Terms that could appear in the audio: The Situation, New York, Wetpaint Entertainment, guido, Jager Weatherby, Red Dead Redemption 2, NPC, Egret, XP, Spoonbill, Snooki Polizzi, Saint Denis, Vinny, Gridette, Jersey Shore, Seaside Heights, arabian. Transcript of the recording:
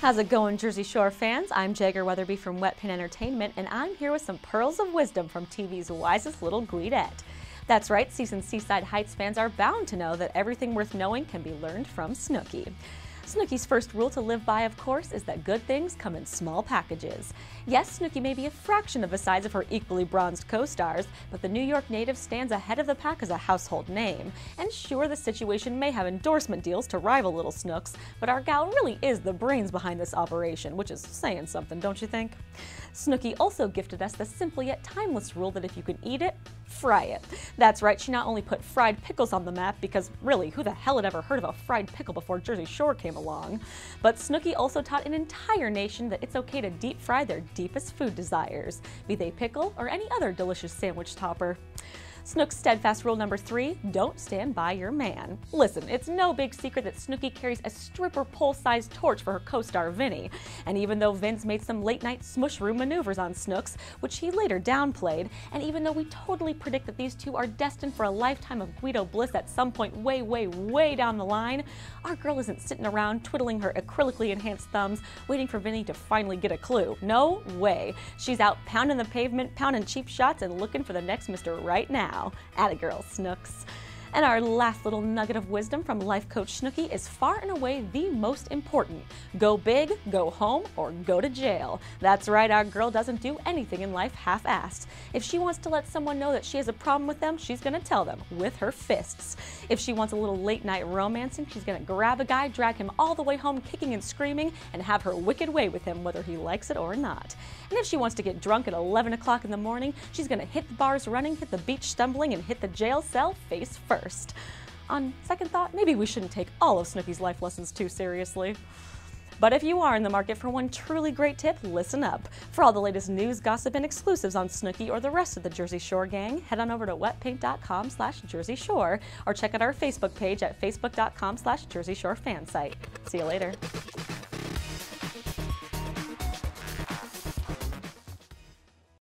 How's it going, Jersey Shore fans? I'm Jager Weatherby from Wetpaint Entertainment, and I'm here with some pearls of wisdom from TV's wisest little Gridette. That's right, Seaside Heights fans are bound to know that everything worth knowing can be learned from Snooki. Snooki's first rule to live by, of course, is that good things come in small packages. Yes, Snooki may be a fraction of the size of her equally bronzed co-stars, but the New York native stands ahead of the pack as a household name. And sure, The Situation may have endorsement deals to rival Little Snooks, but our gal really is the brains behind this operation, which is saying something, don't you think? Snooki also gifted us the simple yet timeless rule that if you can eat it, fry it. That's right, she not only put fried pickles on the map, because really, who the hell had ever heard of a fried pickle before Jersey Shore came along? But Snooki also taught an entire nation that it's okay to deep fry their deepest food desires, be they pickle or any other delicious sandwich topper. Snooki's steadfast rule number 3, don't stand by your man. Listen, it's no big secret that Snooki carries a stripper pole-sized torch for her co-star Vinny. And even though Vin's made some late-night smush room maneuvers on Snooks, which he later downplayed, and even though we totally predict that these two are destined for a lifetime of Guido bliss at some point way, way, way down the line, our girl isn't sitting around twiddling her acrylically enhanced thumbs waiting for Vinny to finally get a clue. No way. She's out pounding the pavement, pounding cheap shots, and looking for the next Mr. Right Now. Atta girl, Snooks. And our last little nugget of wisdom from life coach Snooki is far and away the most important. Go big, go home, or go to jail. That's right, our girl doesn't do anything in life half-assed. If she wants to let someone know that she has a problem with them, she's gonna tell them with her fists. If she wants a little late-night romancing, she's gonna grab a guy, drag him all the way home kicking and screaming, and have her wicked way with him whether he likes it or not. And if she wants to get drunk at 11 o'clock in the morning, she's gonna hit the bars running, hit the beach stumbling, and hit the jail cell face first. On second thought, maybe we shouldn't take all of Snooki's life lessons too seriously. But if you are in the market for one truly great tip, listen up. For all the latest news, gossip, and exclusives on Snooki or the rest of the Jersey Shore gang, head on over to wetpaint.com/Jersey Shore or check out our Facebook page at facebook.com/Jersey Shore Fansite. See you later.